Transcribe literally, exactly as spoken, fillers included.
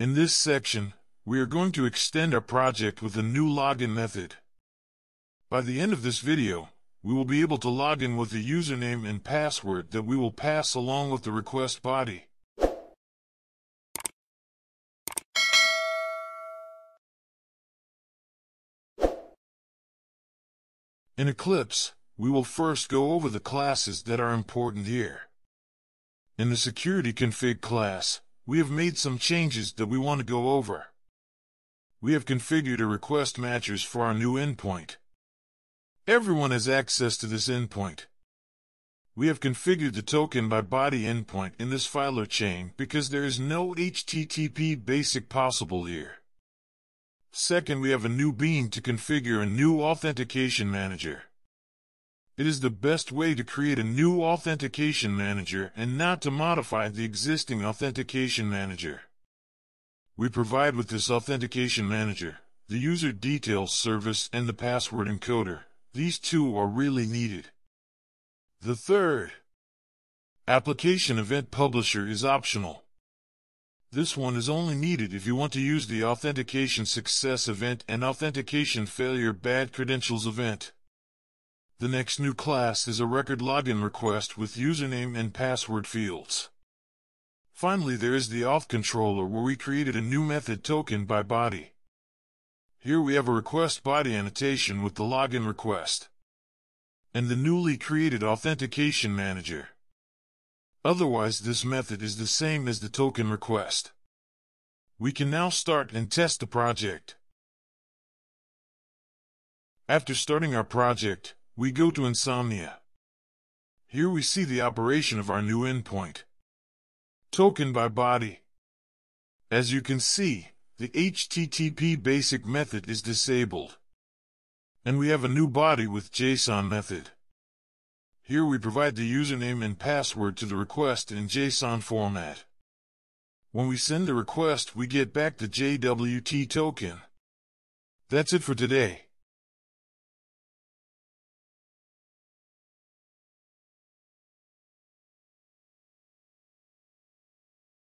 In this section, we are going to extend our project with a new login method. By the end of this video, we will be able to log in with the username and password that we will pass along with the request body. In Eclipse, we will first go over the classes that are important here. In the SecurityConfig class, we have made some changes that we want to go over. We have configured a request matchers for our new endpoint. Everyone has access to this endpoint. We have configured the token by body endpoint in this filer chain because there is no H T T P basic possible here. Second, we have a new bean to configure a new authentication manager. It is the best way to create a new authentication manager and not to modify the existing authentication manager. We provide with this authentication manager, the user details service and the password encoder. These two are really needed. The third application event publisher is optional. This one is only needed if you want to use the authentication success event and authentication failure bad credentials event. The next new class is a record login request with username and password fields. Finally, there is the auth controller where we created a new method token by body. Here we have a request body annotation with the login request and the newly created authentication manager. Otherwise, this method is the same as the token request. We can now start and test the project. After starting our project, we go to Insomnia. Here we see the operation of our new endpoint, token by body. As you can see, the H T T P basic method is disabled, and we have a new body with JSON method. Here we provide the username and password to the request in JSON format. When we send the request, we get back the J W T token. That's it for today.